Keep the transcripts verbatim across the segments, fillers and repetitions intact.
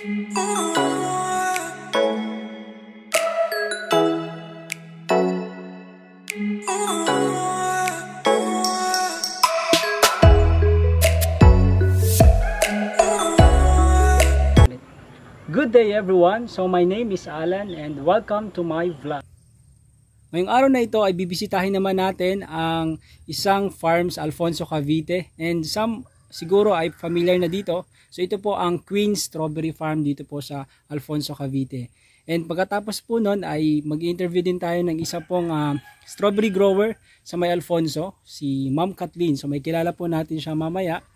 Good day everyone! So my name is Alan and welcome to my vlog. Ngayong araw na ito ay bibisitahin naman natin ang isang farm sa Alfonso Cavite, and some siguro ay familiar na dito. So ito po ang Queen Strawberry Farm dito po sa Alfonso Cavite. And pagkatapos po nun ay mag-interview din tayo ng isa pong uh, strawberry grower sa may Alfonso, si Ma'am Kathleen. So may kilala po natin siya mamaya.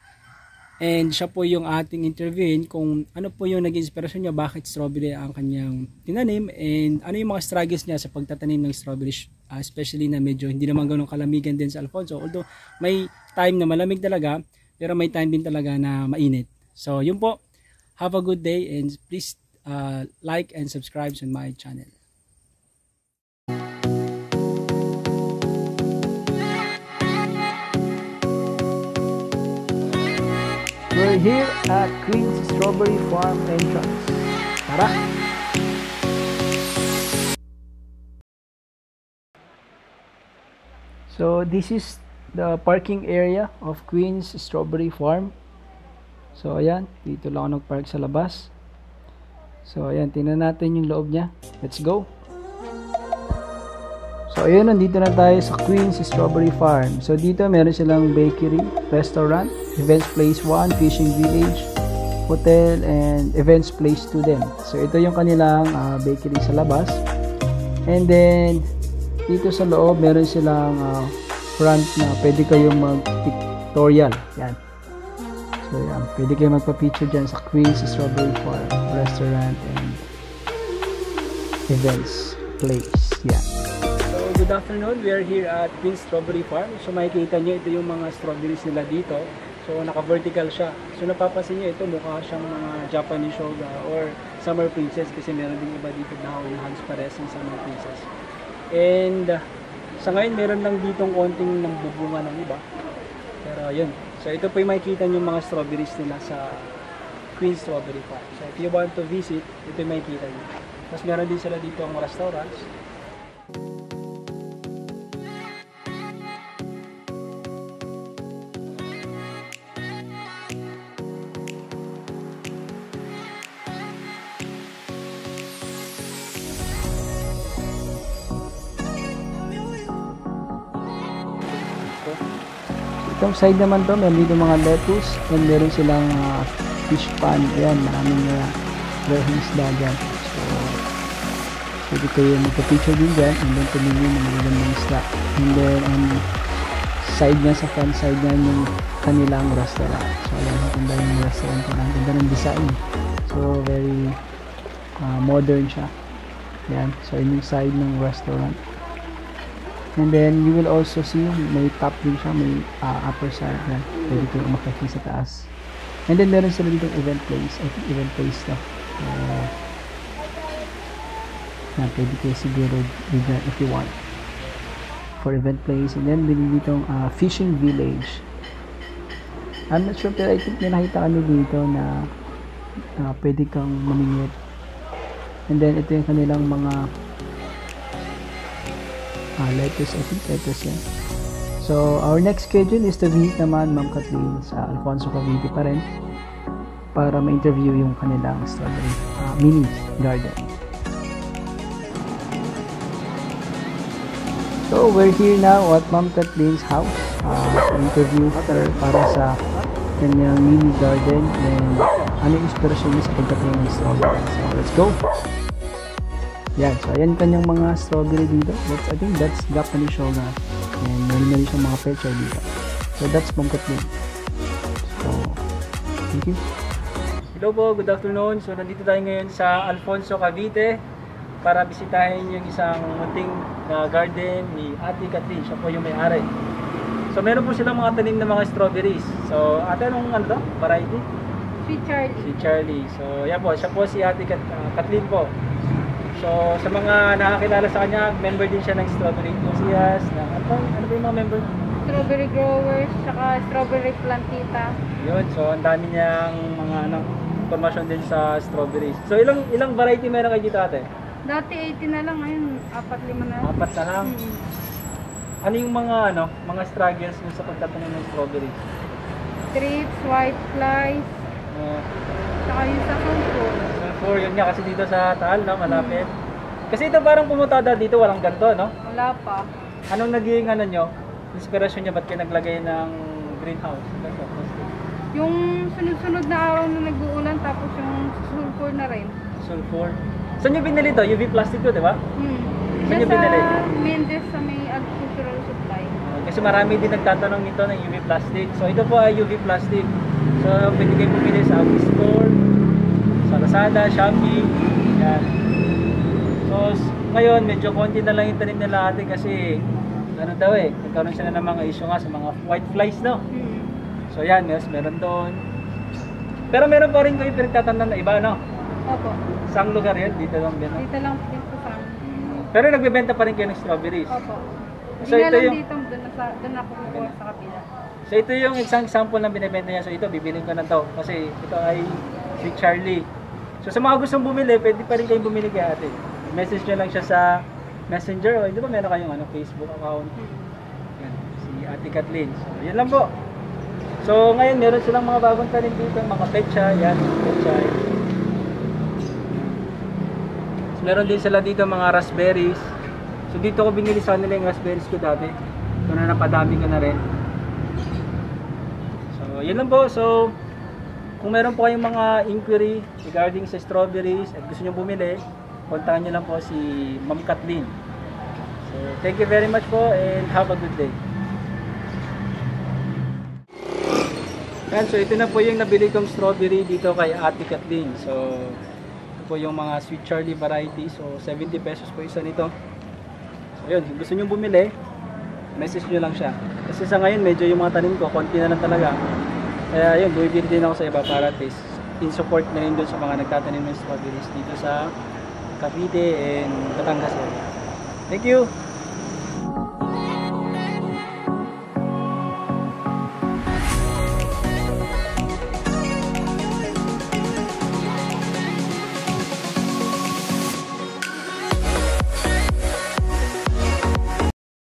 And siya po yung ating interviewin kung ano po yung naging inspirasyon niya, bakit strawberry ang kanyang tinanim, and ano yung mga struggles niya sa pagtatanim ng strawberry, uh, especially na medyo hindi naman ganun kalamigan din sa Alfonso. Although may time na malamig talaga, pero may time din talaga na mainit. So yun po, have a good day and please uh, like and subscribe on my channel. We're here at Queen Strawberry Farm entrance. Tara! So this is the parking area of Queen's Strawberry Farm. So ayan, dito lang ako nagpark sa labas. So ayan, tingnan natin yung loob niya. Let's go! So ayan, nandito na tayo sa Queen's Strawberry Farm. So dito meron silang bakery, restaurant, events place one, fishing village, hotel, and events place two din. So ito yung kanilang uh, bakery sa labas. And then dito sa loob meron silang uh, front na pwede kayong mag-pictorial. Yan. So yan, pwede kayong magpa-picture dyan sa Queen's Strawberry Farm, restaurant, and events place. Yan. Good afternoon, we are here at Queen Strawberry Farm. So makikita nyo, ito yung mga strawberries nila dito. So naka-vertical siya. So napapansin nyo, ito mukha siyang mga Japanese Shoga or Summer Princess, kasi meron din iba dito na hands pares ng Summer Princess. And uh, sa ngayon meron lang ditong konting ng bubunga ng iba. Pero yun. So ito po yung makikita nyo mga strawberries nila sa Queen Strawberry Farm. So if you want to visit, ito yung makikita nyo. Tapos meron din sila dito ang restaurants. Itong side naman to, meron dito mga lettuce, and meron silang uh, fish pond. Ayan, maraming uh, rehings dagat. So, pwede kayo magpa-picture din dyan, and then tumingin ng magandang isla. And then, um, side niya, sa front side niya, yung kanilang restaurant. So, ayan, maganda yung restaurant ko. Ang ganda ng design. So, very uh, modern siya. Ayan, so, yung side ng restaurant. And then you will also see may top din siya, may uh, upper side na pwede kayong umakit sa taas. And then meron sila dito event place, I think event place to. Uh, na pwede kayo siguro dito if you want for event place. And then meron dito uh, fishing village. I'm not sure, pero I think may nakita kami dito na uh, pwede kang mamingit. And then ito yung kanilang mga Ah, lettuce, I think lettuce yan. So, our next schedule is to visit naman Ma'am Kathleen sa Alfonso Cavite pa rin para ma-interview yung kanilang strawberry uh, mini garden. So, we're here now at Ma'am Kathleen's house uh, to interview her para sa kanyang mini garden and ano yung inspiration niya sa pagkatanim ng strawberry. So, let's go! Yan, so ayan kanyang mga strawberry dito. That's, I think that's Japanese Shoga. And meron na rin siyang mga pecha dito. So that's Ma'am Kathleen. So, thank you. Hello po, good afternoon. So nandito tayo ngayon sa Alfonso Cavite para bisitahin yung isang munting uh, garden ni Ate Kathleen. Siya po yung may-ari. So meron po silang mga tanim na mga strawberries. So ate, anong ano to? Variety? Si Charlie. Si Charlie. So yan po, siya po si Ate Kat uh, Kathleen po. So, sa mga nakakilala sa kanya, member din siya ng strawberry enthusiast. Na, ano, ano ba yung mga member? Strawberry growers, saka strawberry plantita. Yun, so ang dami niyang mga ano, impormasyon din sa strawberries. So ilang ilang variety meron kayo dito, ate? Dati eighty na lang, ngayon four to five na. four na lang. Hmm. Ano yung mga ano, mga struggles mo sa pagtatanim ng strawberries? Thrips, white flies. Uh, saka yung sa sulfur. Sulfur, yun nga kasi dito sa Taal, no, malapit. Hmm. Kasi ito parang pumunta dito, walang ganito, no? Wala pa. Anong naging ano nyo? Inspirasyon nyo, ba't kayo naglagay ng greenhouse? Yung sunod-sunod na araw na nag-uulan, tapos yung sulfur na rin. Sulfur? Saan nyo binili ito? U V plastic ito, di ba? Hmm. Saan nyo binili? Sa Mendez, sa may agricultural supply. Kasi marami din nagtatanong nito ng U V plastic. So ito po ay U V plastic. So pwede kayo pumili sa Audi Store, sa Lazada, Shopee, yan. So, ngayon, medyo konti na lang yung tanim nila, ate, kasi ano daw eh, nagkaroon sila ng mga issue nga sa mga white flies, no? Mm-hmm. So yan, yes, meron doon. Pero meron pa rin kayo pinagtatanong na iba, no? Opo. Saang lugar yun? Dito lang din, no? Dito lang din po sa amin. Mm-hmm. Pero nagbebenta pa rin kayo ng strawberries? Opo. So, ito yung... dito, doon ako kukuha sa kapila. So ito yung isang example na binibenta niya. So ito, bibiling ko na to kasi ito ay si Charlie. So sa mga gustong bumili, pwede pa rin kayong bumili kay ate. Message nyo lang siya sa Messenger, o hindi ba meron kayong ano, Facebook account? Yan, si Ate Kathleen. So, yan lang po. So, ngayon meron silang mga bagong tanim dito, mga pecha, yan, pecha. So, meron din sila dito mga raspberries. So, dito ko binili sa nila yung raspberries ko dati. So, na napadami ko na rin. So, yan lang po. So, kung meron po kayong mga inquiry regarding sa strawberries at gusto nyo bumili, kontakan nyo lang po si Ma'am Kathleen. So, thank you very much po and have a good day. Yan, so ito na po yung nabili kong strawberry dito kay Ate Kathleen. So, ito po yung mga Sweet Charlie variety. So, seventy pesos po isa nito. So, yun, gusto nyo bumili, message nyo lang siya. Kasi sa ngayon, medyo yung mga tanim ko, konti na lang talaga. Kaya yun, bumibili din ako sa iba para taste. In support na rin doon sa mga nagtatanim ng strawberries dito sa Cavite and Batangas. Thank you!